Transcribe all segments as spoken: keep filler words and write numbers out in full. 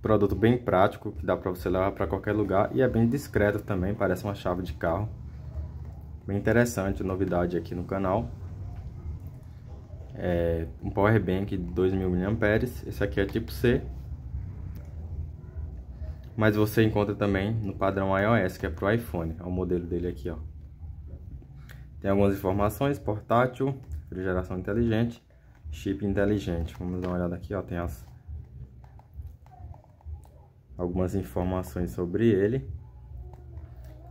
Produto bem prático, que dá para você levar para qualquer lugar, e é bem discreto também, parece uma chave de carro. Bem interessante, novidade aqui no canal. É um power bank de dois mil miliamperes hora. Esse aqui é tipo C, mas você encontra também no padrão iOS, que é para o iPhone. É o modelo dele aqui, ó. Tem algumas informações: portátil, refrigeração inteligente, chip inteligente. Vamos dar uma olhada aqui, ó. Tem as algumas informações sobre ele.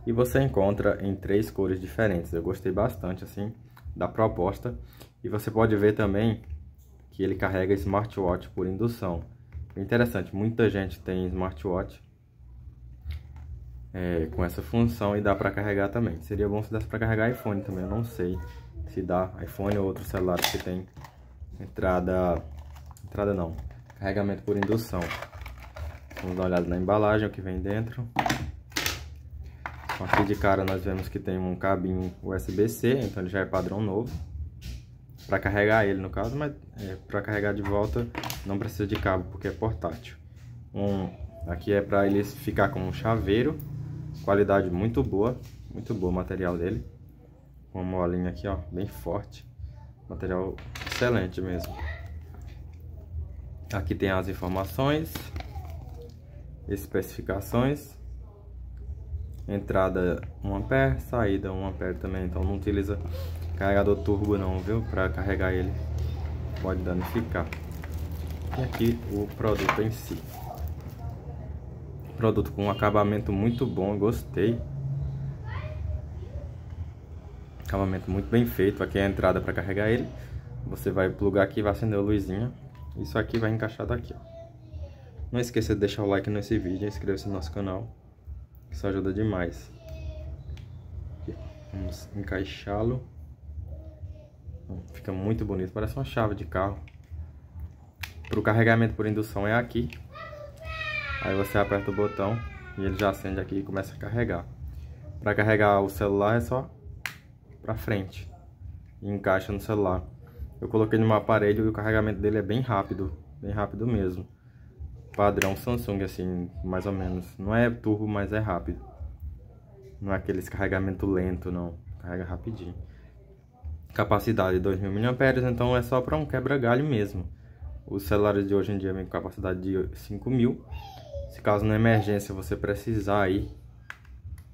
E você encontra em três cores diferentes. Eu gostei bastante assim da proposta. E você pode ver também que ele carrega smartwatch por indução. Interessante, muita gente tem smartwatch é, com essa função, e dá para carregar também. Seria bom se desse para carregar iPhone também. Eu não sei se dá iPhone ou outro celular que tem entrada entrada não carregamento por indução. Vamos dar uma olhada na embalagem, o que vem dentro. Aqui de cara nós vemos que tem um cabinho U S B C, então ele já é padrão novo. Para carregar ele no caso, mas é, para carregar de volta não precisa de cabo, porque é portátil. Um, aqui é para ele ficar como um chaveiro. Qualidade muito boa, muito boa o material dele. Uma molinha aqui, ó, bem forte. Material excelente mesmo. Aqui tem as informações, especificações. Entrada um ampere, saída um ampere também. Então não utiliza carregador turbo não, viu? Para carregar ele pode danificar. E aqui o produto em si. Produto com um acabamento muito bom, gostei. Acabamento muito bem feito. Aqui é a entrada para carregar ele. Você vai plugar aqui, vai acender a luzinha. Isso aqui vai encaixar daqui, ó. Não esqueça de deixar o like nesse vídeo, inscreva-se no nosso canal. Isso ajuda demais. Vamos encaixá-lo. Fica muito bonito, parece uma chave de carro. Para o carregamento por indução é aqui. Aí você aperta o botão e ele já acende aqui e começa a carregar. Para carregar o celular é só para frente e encaixa no celular. Eu coloquei no meu aparelho e o carregamento dele é bem rápido, bem rápido mesmo. Padrão Samsung, assim, mais ou menos. Não é turbo, mas é rápido. Não é aqueles carregamento lento, não. Carrega rapidinho. Capacidade de dois mil miliamperes hora, então é só para um quebra-galho mesmo. Os celulares de hoje em dia vêm com capacidade de cinco mil. Se caso na emergência você precisar aí,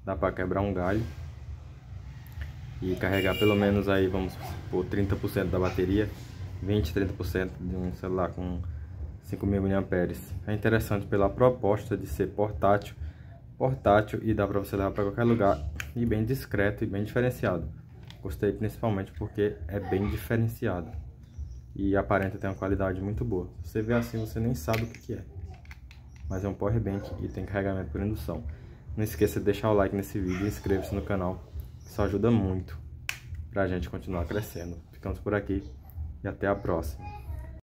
dá para quebrar um galho e carregar pelo menos aí, vamos por trinta por cento da bateria, vinte, trinta por cento de um celular com cinco mil miliamperes hora. É interessante pela proposta de ser portátil, portátil e dá para você levar para qualquer lugar, e bem discreto e bem diferenciado. Gostei principalmente porque é bem diferenciado e aparenta ter uma qualidade muito boa. Você vê assim, você nem sabe o que que é, mas é um power bank e tem carregamento por indução. Não esqueça de deixar o like nesse vídeo e inscreva-se no canal. Isso ajuda muito para a gente continuar crescendo. Ficamos por aqui e até a próxima.